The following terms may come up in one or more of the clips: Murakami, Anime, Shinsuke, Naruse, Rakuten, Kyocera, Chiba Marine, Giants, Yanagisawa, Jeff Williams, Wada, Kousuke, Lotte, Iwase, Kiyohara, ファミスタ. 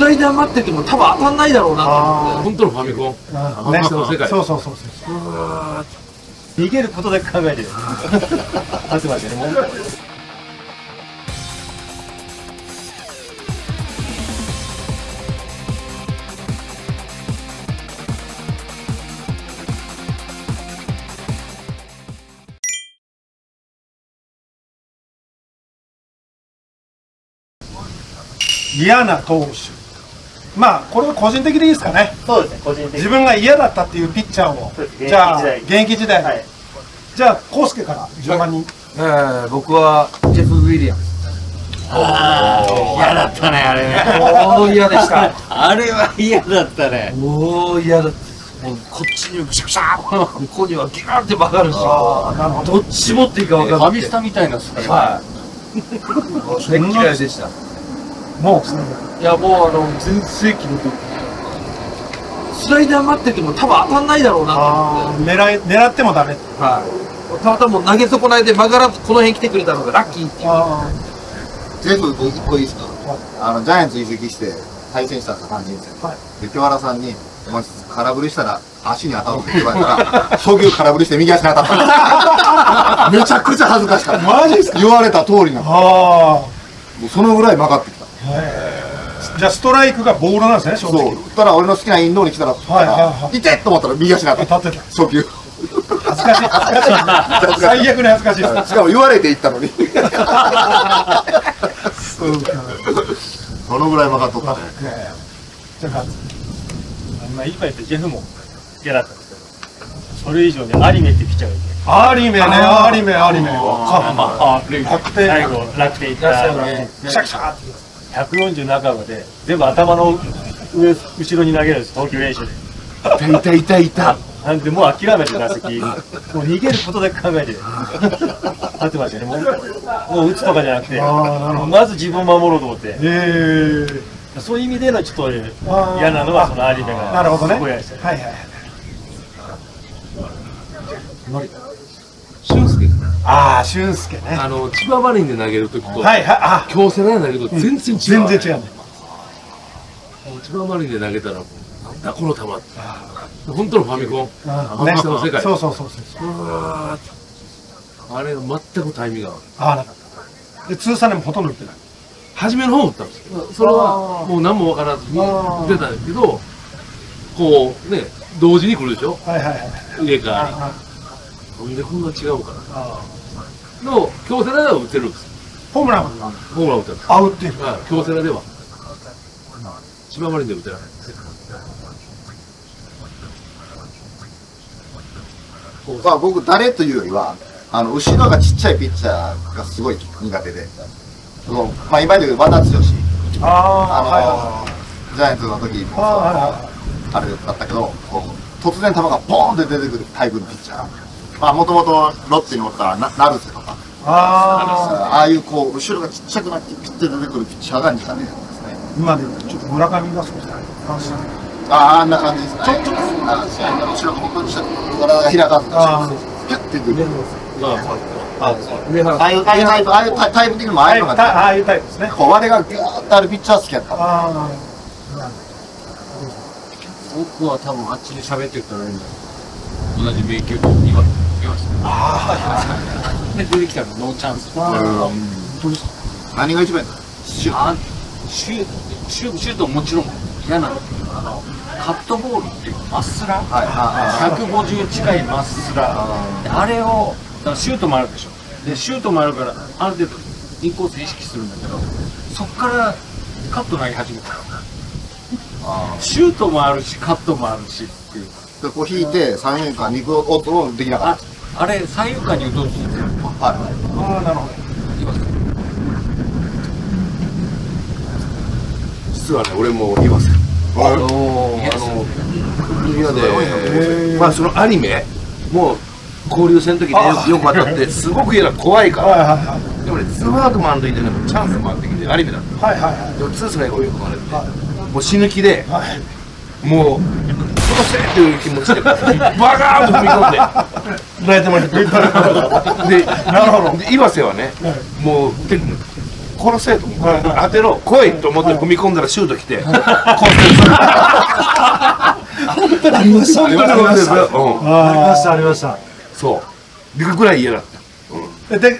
スライダー待ってても多分当たんないだろうなと思って。本当のファミコン。ね、そうそうそう。逃げることだけ考えてる。あってますよね。嫌な投手、まあこれは個人的でいいですかね。そうですね、個人的。自分が嫌だったっていうピッチャーを、じゃあ現役時代、はい、じゃあコウスケから順番に。僕はジェフ・ウィリアムズ。ああ、嫌だったねあれね。おお嫌でした。あれは嫌だったね。おお嫌だった。もうこっちにぐしゃぐしゃ、向こうにはギューって曲がるし、どっち持っていいか分かんない。ファミスタみたいなスタイル。はい。嫌いでした。もういやもう全盛期の時スライダー待ってても多分当たんないだろうなと思って、狙ってもダメ。はい、たまたま投げ損ないで曲がらずこの辺来てくれたのがラッキーっていう。全部1個いいですか。ジャイアンツ移籍して対戦したんですよ、3人戦、はい、で清原さんに「お前空振りしたら足に当たる」って言われたら初球空振りして右足に当たっためちゃくちゃ恥ずかしかった。マジですか。言われた通りなの。そのぐらい曲がってきた。じゃあストライクがボールなんですね、正直。そう、ただ俺の好きなインドに来たら「いて!」と思ったら右足に当たってた初球。恥ずかしい、恥ずかしい、最悪に恥ずかしいです。しかも言われていったのに。そうか、そのぐらい曲がっとったね。じゃあ今言ったジェフも嫌だったんですけど、それ以上にアニメってピッチャーがいて、アニメね、アニメ最後楽天いったらシャキシャって140半ばで全部頭の上後ろに投げるんです、投球練習で。いた。なんでもう諦めて打席、もう逃げることだけ考えてあってましたね。もう打つとかじゃなくて、まず自分を守ろうと思って。そういう意味でのちょっと嫌なのはそのアニメが。なるほどね。はい。俊介ね、千葉マリンで投げるときと京セラで投げると全然違う。千葉マリンで投げたらなんだこの球って本当のファミコン、ファミスタの世界。そうあれが全くタイミングが合わなかったで、通算でもほとんど打ってない。初めの方打ったんですけど、それはもう何も分からずに出たんですけど、こうね同時に来るでしょ、上からなんでこんな違うかなの京セラでは打てるんです。ホームラン打てる。あ、打ってる。京セラでは千葉マリンで打てない。まあ僕誰というよりは後ろがちっちゃいピッチャーがすごい苦手で、まあ今でいう和田剛、ジャイアンツの時もあれだったけど、突然球がボーンって出てくるタイプのピッチャー。もともとロッテにおった成瀬とか、ああいうこう後ろがちっちゃくなってピッて出てくるピッチャーが苦手なんですね。今でちょっと村上がそうじゃないですか。あんな感じですね。ちょっと後ろが僕にした体が開かずピュッて出てくる。ああいうタイプ的にもああいうのが、ああいうタイプですね。割れがギューッとあるピッチャー好きやった。僕は多分あっちで喋ってるとないんだ。同じ迷宮と今。で出てきたのノーチャンス。何が一番？シュートもちろん嫌なんだけど、カットボールっていうマッスラ、150近いマッスラ、あれをシュートもあるでしょ。でシュートもあるからある程度インコース意識するんだけど、そこからカット投げ始めた。シュートもあるしカットもあるしっていう。でこう引いて三遊間に行くこともできなかった。あれ、三遊間に打とうとしてるんですよ。なるほど。実はね、俺も言います。まあそのアニメもう交流戦の時でよく当たってすごく嫌だ、怖いから。でもね、ツーアウト満塁でね、チャンス回ってきてアニメだった。でもツースライが追い込まれてもう死ぬ気でもう殺せっていう気持ちでバカーンと踏み込んで泣いてもらって、で岩瀬はねもう結構殺せと当てろ来いと思って踏み込んだらシュート来て殺せ。ありましたありましたありました。そうでぐらい嫌だった。で例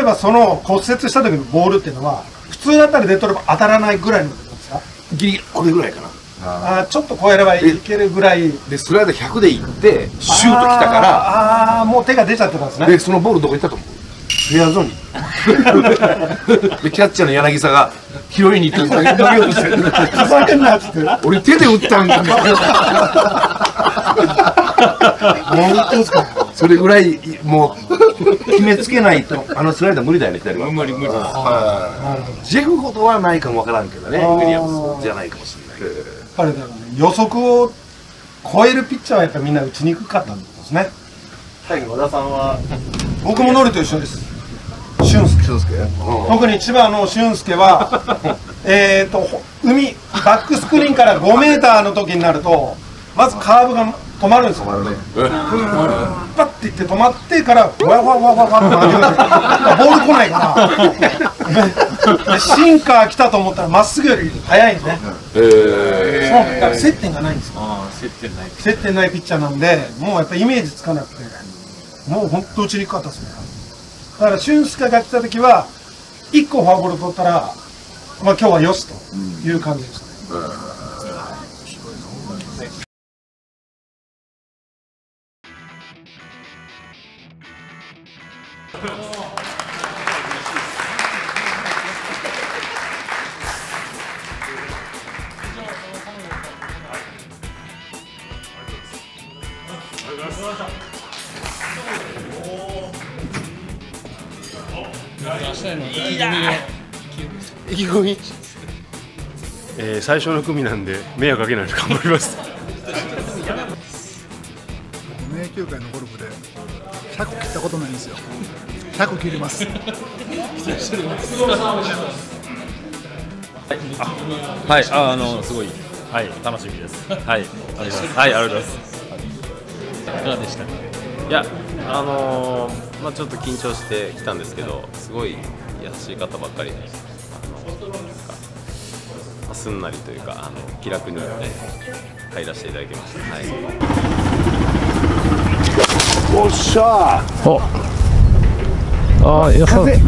えばその骨折した時のボールっていうのは普通だったらデッドロール当たらないぐらいのことですか？ギリこれぐらいかな。あちょっと超えればいけるぐらいでスライダー100でいってシュート来たから、ああもう手が出ちゃってたんですね。でそのボールどこ行ったと思う？フェアゾーンにキャッチャーの柳沢が拾いに行って投げようとしてる。ふざけんなっつって俺手で打ったんだけど本当ですか？それぐらいもう決めつけないとあのスライダー無理だよね。左は無理無理です。ジェフほどはないかもわからんけどね、ウィリアムスじゃないかもしれない。やっぱりだからね、予測を超えるピッチャーはやっぱりみんな打ちにくかったんですね。最後和田さんは僕もノリと一緒です。俊介、特に千葉の俊介は海バックスクリーンから5メーターの時になるとまずカーブが止まるんですよ。パッていって止まってからふわふわふわふわふわって投げる。ボール来ないからシンカー来たと思ったらまっすぐより速いんですね。そうだから接点がないんですよ。接点ないピッチャーなんでもうやっぱりイメージつかなくてもう本当打ちにくかったですね。だから俊介が来た時は1個フォアボール取ったらまあ今日はよしという感じでしたね。意気込み、最初の組なんで迷惑かけないように頑張ります。名球会のゴルフで100切ったことないんですよ。100切ります。はい、すごい、はい、楽しみです。はい、ありがとうございます。はい、ありがとうございます。いかがでしたか？いや、まあちょっと緊張してきたんですけど、すごい優しい方ばっかりで、すんなりというか、気楽に入らせていただきました。はい。おっしゃー。お。ああ、風。